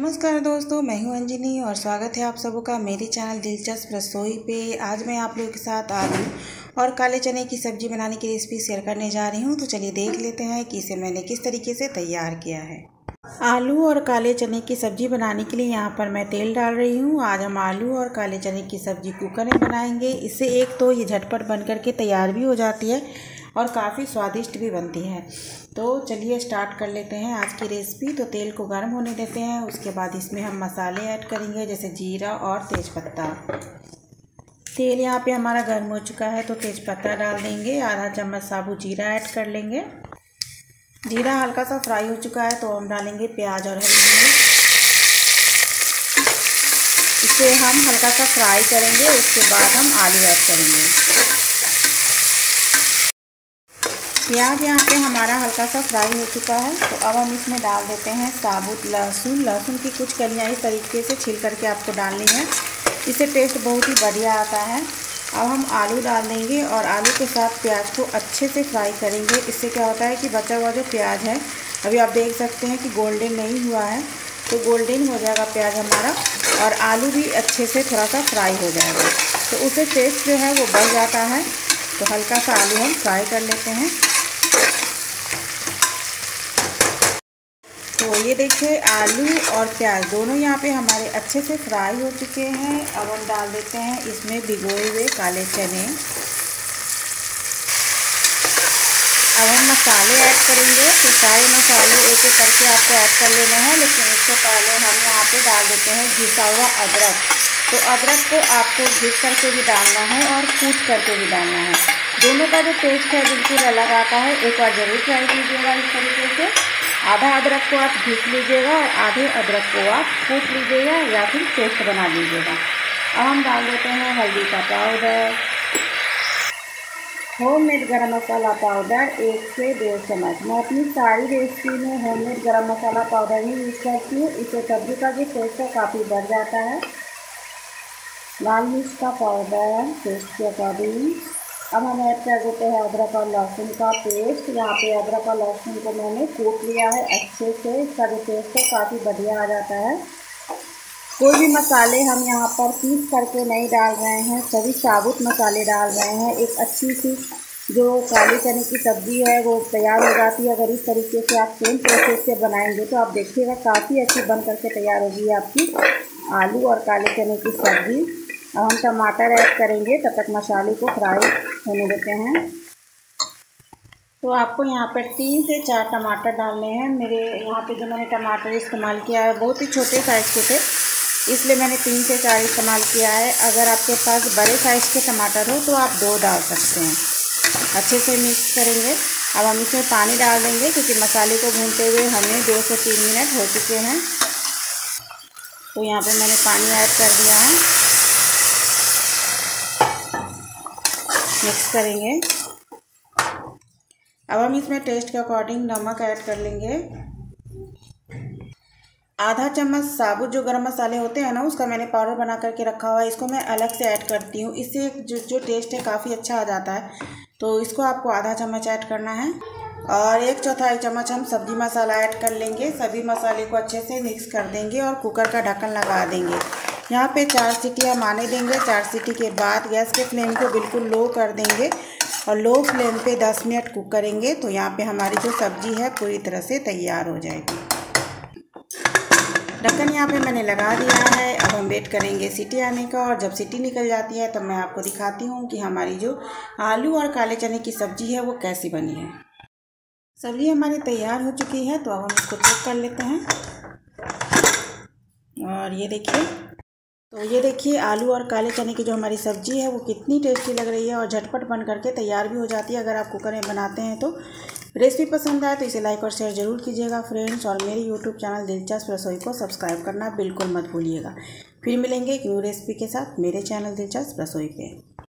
नमस्कार दोस्तों, मैं हूं अंजनी और स्वागत है आप सबों का मेरे चैनल दिलचस्प रसोई पे। आज मैं आप लोगों के साथ आलू और काले चने की सब्ज़ी बनाने की रेसिपी शेयर करने जा रही हूं। तो चलिए देख लेते हैं कि इसे मैंने किस तरीके से तैयार किया है। आलू और काले चने की सब्ज़ी बनाने के लिए यहाँ पर मैं तेल डाल रही हूँ। आज हम आलू और काले चने की सब्ज़ी कुकर में बनाएँगे। इससे एक तो ये झटपट बन करके तैयार भी हो जाती है और काफ़ी स्वादिष्ट भी बनती है। तो चलिए स्टार्ट कर लेते हैं आज की रेसिपी। तो तेल को गर्म होने देते हैं, उसके बाद इसमें हम मसाले ऐड करेंगे जैसे जीरा और तेज़पत्ता। तेल यहाँ पे हमारा गर्म हो चुका है तो तेज़पत्ता डाल देंगे, आधा चम्मच साबुत जीरा ऐड कर लेंगे। जीरा हल्का सा फ्राई हो चुका है तो हम डालेंगे प्याज और हरी मिर्च। इसे हम हल्का सा फ्राई करेंगे, उसके बाद हम आलू ऐड करेंगे। प्याज यहाँ पे हमारा हल्का सा फ्राई हो चुका है तो अब हम इसमें डाल देते हैं साबुत लहसुन। लहसुन की कुछ कलियाँ इस तरीके से छील करके आपको डालनी है, इससे टेस्ट बहुत ही बढ़िया आता है। अब हम आलू डाल देंगे और आलू के साथ प्याज को अच्छे से फ्राई करेंगे। इससे क्या होता है कि बचा हुआ जो प्याज है, अभी आप देख सकते हैं कि गोल्डन नहीं हुआ है, तो गोल्डन हो जाएगा प्याज हमारा और आलू भी अच्छे से थोड़ा सा फ्राई हो जाएगा, तो उससे टेस्ट जो है वो बढ़ जाता है। तो हल्का सा आलू हम फ्राई कर लेते हैं। तो ये देखिए आलू और प्याज दोनों यहाँ पे हमारे अच्छे से फ्राई हो चुके हैं। अब हम डाल देते हैं इसमें भिगोए हुए काले चने। अब हम मसाले ऐड करेंगे, तो सारे मसाले एक एक करके आपको ऐड कर लेने हैं, लेकिन इससे पहले हम यहाँ पे डाल देते हैं घिसा हुआ अदरक। तो अदरक को आपको घिस करके भी डालना है और कूट करके भी डालना है। दोनों का जो टेस्ट है बिल्कुल अलग आता है, एक बार ज़रूर ट्राई कीजिएगा इस तरीके से। आधा अदरक को आप घिस लीजिएगा और आधे अदरक को आप कूट लीजिएगा या फिर पेस्ट बना लीजिएगा। अब हम डाल देते हैं हल्दी का पाउडर, होममेड गरम मसाला पाउडर 1 से 1.5 चम्मच। मैं अपनी सारी रेसिपी में होममेड गरम मसाला पाउडर ही यूज़ करती हूँ, इससे सब्ज़ी का जो टेस्ट है काफ़ी बढ़ जाता है। लाल मिर्च का पाउडर टेस्ट के अकॉर्डिंग। अब हम ऐड कर देते हैं अदरक और लहसुन का पेस्ट। यहाँ पे अदरक और लहसुन को मैंने कूट लिया है अच्छे से, इसका जो टेस्ट है काफ़ी बढ़िया आ जाता है। कोई भी मसाले हम यहाँ पर पीस करके नहीं डाल रहे हैं, सभी साबुत मसाले डाल रहे हैं। एक अच्छी सी जो काले चने की सब्ज़ी है वो तैयार हो जाती है। अगर इस तरीके से आप सेम प्रोसेस से बनाएंगे तो आप देखिएगा काफ़ी अच्छी बन करके तैयार होगी आपकी आलू और काले चने की सब्ज़ी। अब हम टमाटर ऐड करेंगे, तब तक मसाले को फ्राई होने देते हैं। तो आपको यहाँ पर 3 से 4 टमाटर डालने हैं। मेरे यहाँ पे जो मैंने टमाटर इस्तेमाल किया है बहुत ही छोटे साइज़ के थे, इसलिए मैंने 3 से 4 इस्तेमाल किया है। अगर आपके पास बड़े साइज़ के टमाटर हो तो आप 2 डाल सकते हैं। अच्छे से मिक्स करेंगे। अब हम इसमें पानी डाल देंगे क्योंकि मसाले को भूनते हुए हमें 2 से 3 मिनट हो चुके हैं। तो यहाँ पर मैंने पानी ऐड कर दिया है, मिक्स करेंगे। अब हम इसमें टेस्ट के अकॉर्डिंग नमक ऐड कर लेंगे। आधा चम्मच साबुत जो गरम मसाले होते हैं ना, उसका मैंने पाउडर बना करके रखा हुआ है, इसको मैं अलग से ऐड करती हूँ। इससे जो टेस्ट है काफ़ी अच्छा आ जाता है। तो इसको आपको आधा चम्मच ऐड करना है और 1/4 चम्मच हम सब्जी मसाला ऐड कर लेंगे। सभी मसाले को अच्छे से मिक्स कर देंगे और कुकर का ढक्कन लगा देंगे। यहाँ पे 4 सीटी हम आने देंगे। 4 सीटी के बाद गैस के फ्लेम को बिल्कुल लो कर देंगे और लो फ्लेम पे 10 मिनट कुक करेंगे। तो यहाँ पे हमारी जो सब्ज़ी है पूरी तरह से तैयार हो जाएगी। ढक्कन यहाँ पे मैंने लगा दिया है। अब हम वेट करेंगे सीटी आने का, और जब सीटी निकल जाती है तब मैं आपको दिखाती हूँ कि हमारी जो आलू और काले चने की सब्ज़ी है वो कैसी बनी है। सब्ज़ी हमारी तैयार हो चुकी है, तो अब हम इसको चेक कर लेते हैं। और ये देखिए, तो ये देखिए आलू और काले चने की जो हमारी सब्ज़ी है वो कितनी टेस्टी लग रही है और झटपट बन करके तैयार भी हो जाती है अगर आप कुकर में बनाते हैं तो। रेसिपी पसंद आए तो इसे लाइक और शेयर ज़रूर कीजिएगा फ्रेंड्स, और मेरे यूट्यूब चैनल दिलचस्प रसोई को सब्सक्राइब करना बिल्कुल मत भूलिएगा। फिर मिलेंगे एक न्यू रेसिपी के साथ मेरे चैनल दिलचस्प रसोई पे।